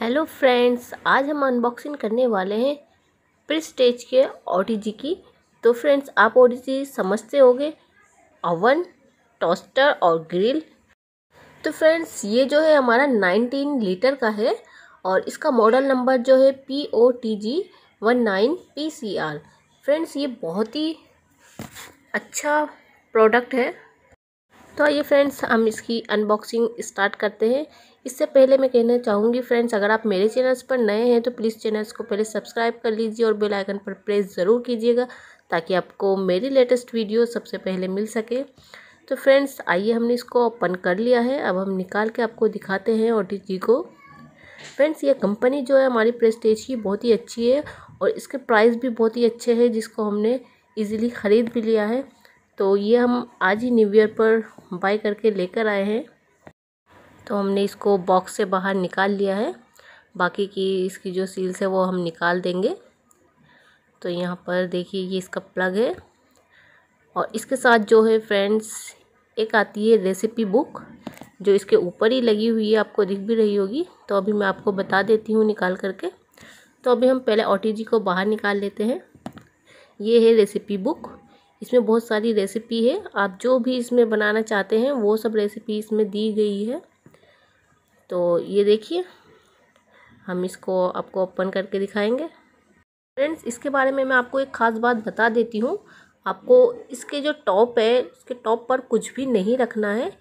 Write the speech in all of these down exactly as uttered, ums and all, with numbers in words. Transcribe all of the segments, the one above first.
Hello friends, आज हम unboxing करने वाले हैं प्रेस्टीज के ओ टी जी की। तो फ्रेंड्स, आप ओ टी जी समझते होंगे ओवन, टोस्टर और ग्रिल। तो फ्रेंड्स, ये जो है हमारा उन्नीस लीटर का है और इसका मॉडल नंबर जो है P O T G nineteen P C R. Friends, ये बहुत ही अच्छा प्रोडक्ट है। तो आइए फ्रेंड्स, हम इसकी अनबॉक्सिंग स्टार्ट करते हैं। इससे पहले मैं कहना चाहूँगी फ्रेंड्स, अगर आप मेरे चैनल्स पर नए हैं तो प्लीज़ चैनल्स को पहले सब्सक्राइब कर लीजिए और बेल आइकन पर प्रेस ज़रूर कीजिएगा ताकि आपको मेरी लेटेस्ट वीडियो सबसे पहले मिल सके। तो फ्रेंड्स, आइए, हमने इसको ओपन कर लिया है। अब हम निकाल के आपको दिखाते हैं ओ टी जी को। फ्रेंड्स, ये कंपनी जो है हमारी प्रेस्टीज की बहुत ही अच्छी है और इसके प्राइस भी बहुत ही अच्छे हैं, जिसको हमने ईज़िली ख़रीद भी लिया है। तो ये हम आज ही न्यू ईयर पर बाय करके लेकर आए हैं। तो हमने इसको बॉक्स से बाहर निकाल लिया है। बाकी की इसकी जो सील्स है वो हम निकाल देंगे। तो यहाँ पर देखिए, ये इसका प्लग है और इसके साथ जो है फ्रेंड्स एक आती है रेसिपी बुक, जो इसके ऊपर ही लगी हुई है, आपको दिख भी रही होगी। तो अभी मैं आपको बता देती हूँ निकाल करके। तो अभी हम पहले ओ टी जी को बाहर निकाल लेते हैं। ये है रेसिपी बुक, इसमें बहुत सारी रेसिपी है। आप जो भी इसमें बनाना चाहते हैं वो सब रेसिपी इसमें दी गई है। तो ये देखिए, हम इसको आपको ओपन करके दिखाएंगे। फ्रेंड्स, इसके बारे में मैं आपको एक ख़ास बात बता देती हूँ। आपको इसके जो टॉप है, इसके टॉप पर कुछ भी नहीं रखना है,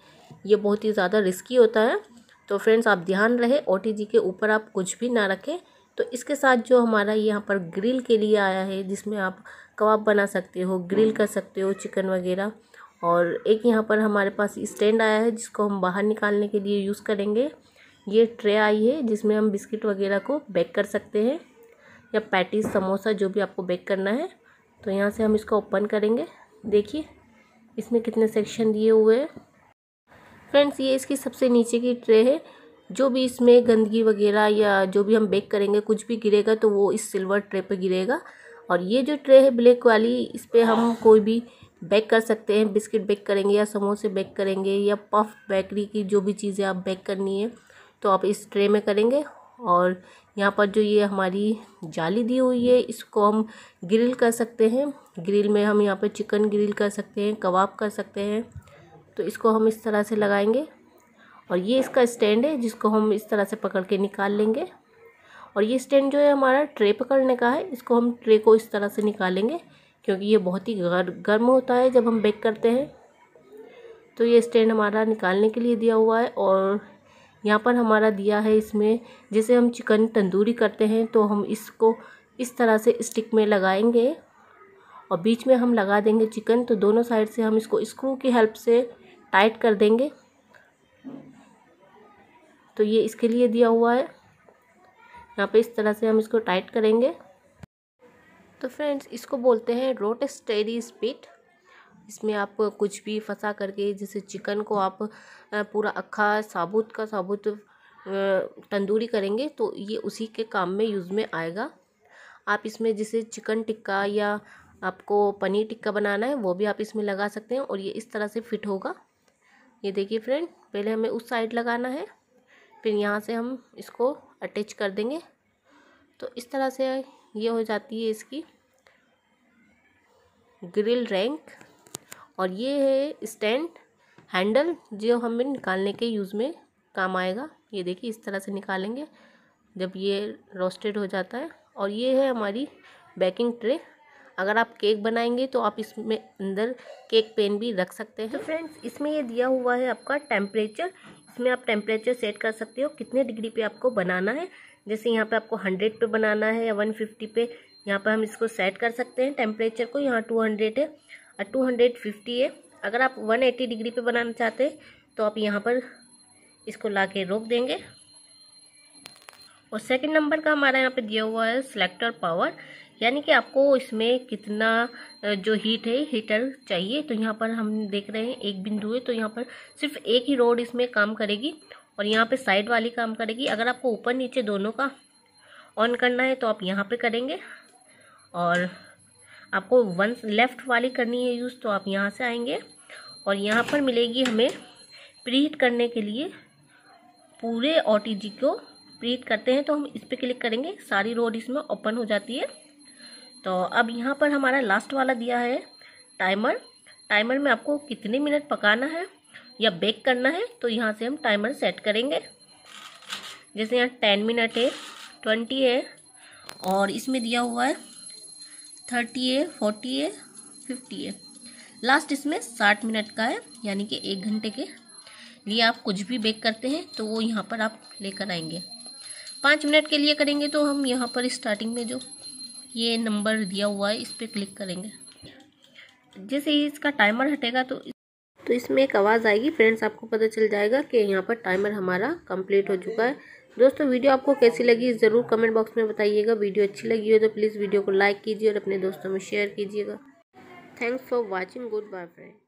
ये बहुत ही ज़्यादा रिस्की होता है। तो फ्रेंड्स, आप ध्यान रहे ओ टी जी के ऊपर आप कुछ भी ना रखें। तो इसके साथ जो हमारा यहाँ पर ग्रिल के लिए आया है, जिसमें आप कबाब बना सकते हो, ग्रिल कर सकते हो, चिकन वगैरह। और एक यहाँ पर हमारे पास स्टैंड आया है, जिसको हम बाहर निकालने के लिए यूज़ करेंगे। ये ट्रे आई है जिसमें हम बिस्किट वगैरह को बेक कर सकते हैं, या पैटीज, समोसा, जो भी आपको बेक करना है। तो यहाँ से हम इसको ओपन करेंगे। देखिए इसमें कितने सेक्शन दिए हुए हैं। फ्रेंड्स, ये इसकी सबसे नीचे की ट्रे है। जो भी इसमें गंदगी वगैरह या जो भी हम बेक करेंगे, कुछ भी गिरेगा तो वो इस सिल्वर ट्रे पर गिरेगा। और ये जो ट्रे है ब्लैक वाली, इस पर हम कोई भी बेक कर सकते हैं। बिस्किट बेक करेंगे या समोसे बेक करेंगे या पफ बेकरी की जो भी चीज़ें आप बेक करनी है तो आप इस ट्रे में करेंगे। और यहाँ पर जो ये हमारी जाली दी हुई है, इसको हम ग्रिल कर सकते हैं। ग्रिल में हम यहाँ पर चिकन ग्रिल कर सकते हैं, कबाब कर सकते हैं। तो इसको हम इस तरह से लगाएंगे। और ये इसका स्टैंड है, जिसको हम इस तरह से पकड़ के निकाल लेंगे। और ये स्टैंड जो है हमारा ट्रे पकड़ने का है, इसको हम ट्रे को इस तरह से निकालेंगे क्योंकि ये बहुत ही गर, गर्म होता है जब हम बेक करते हैं। तो ये स्टैंड हमारा निकालने के लिए दिया हुआ है। और यहाँ पर हमारा दिया है, इसमें जैसे हम चिकन तंदूरी करते हैं तो हम इसको इस तरह से स्टिक में लगाएंगे और बीच में हम लगा देंगे चिकन। तो दोनों साइड से हम इसको स्क्रू की हेल्प से टाइट कर देंगे। तो ये इसके लिए दिया हुआ है। यहाँ पे इस तरह से हम इसको टाइट करेंगे। तो फ्रेंड्स, इसको बोलते हैं रोटेटरी स्पिट। इसमें आप कुछ भी फंसा करके, जैसे चिकन को आप पूरा अक्खा साबुत का साबुत तंदूरी करेंगे तो ये उसी के काम में यूज़ में आएगा। आप इसमें जैसे चिकन टिक्का या आपको पनीर टिक्का बनाना है वो भी आप इसमें लगा सकते हैं। और ये इस तरह से फिट होगा। ये देखिए फ्रेंड, पहले हमें उस साइड लगाना है, फिर यहाँ से हम इसको अटैच कर देंगे। तो इस तरह से ये हो जाती है इसकी ग्रिल रैंक। और ये है स्टैंड हैंडल, जो हमें निकालने के यूज़ में काम आएगा। ये देखिए, इस तरह से निकालेंगे जब ये रोस्टेड हो जाता है। और ये है हमारी बेकिंग ट्रे। अगर आप केक बनाएंगे तो आप इसमें अंदर केक पैन भी रख सकते हैं। तो फ्रेंड्स, इसमें ये दिया हुआ है आपका टेम्परेचर। इसमें आप टेम्परेचर सेट कर सकते हो, कितने डिग्री पे आपको बनाना है। जैसे यहाँ पे आपको सौ पे बनाना है या एक सौ पचास पे, यहाँ पे हम इसको सेट कर सकते हैं टेम्परेचर को। यहाँ दो सौ है और दो सौ पचास है। अगर आप एक सौ अस्सी डिग्री पे बनाना चाहते हैं तो आप यहाँ पर इसको ला के रोक देंगे। और सेकंड नंबर का हमारा यहाँ पे दिया हुआ है सिलेक्टर पावर, यानी कि आपको इसमें कितना जो हीट है, हीटर चाहिए। तो यहाँ पर हम देख रहे हैं एक बिंदु है, तो यहाँ पर सिर्फ एक ही रोड इसमें काम करेगी और यहाँ पे साइड वाली काम करेगी। अगर आपको ऊपर नीचे दोनों का ऑन करना है तो आप यहाँ पे करेंगे। और आपको वन लेफ़्ट वाली करनी है यूज़ तो आप यहाँ से आएंगे और यहाँ पर मिलेगी हमें प्री हीट करने के लिए पूरे ओ टी जी को। प्रिंट करते हैं तो हम इस पर क्लिक करेंगे, सारी रोड इसमें ओपन हो जाती है। तो अब यहाँ पर हमारा लास्ट वाला दिया है टाइमर। टाइमर में आपको कितने मिनट पकाना है या बेक करना है, तो यहाँ से हम टाइमर सेट करेंगे। जैसे यहाँ टेन मिनट है, ट्वेंटी है, और इसमें दिया हुआ है थर्टी है, फोर्टी है, फिफ्टी है, लास्ट इसमें साठ मिनट का है। यानी कि एक घंटे के लिए आप कुछ भी बेक करते हैं तो वो यहाँ पर आप लेकर आएंगे। पाँच मिनट के लिए करेंगे तो हम यहाँ पर स्टार्टिंग में जो ये नंबर दिया हुआ है इस पर क्लिक करेंगे। जैसे ही इसका टाइमर हटेगा तो तो इसमें एक आवाज़ आएगी, फ्रेंड्स आपको पता चल जाएगा कि यहाँ पर टाइमर हमारा कंप्लीट हो चुका है। दोस्तों वीडियो आपको कैसी लगी ज़रूर कमेंट बॉक्स में बताइएगा। वीडियो अच्छी लगी हो तो प्लीज़ वीडियो को लाइक कीजिए और अपने दोस्तों में शेयर कीजिएगा। Thanks for watching, good bye friends.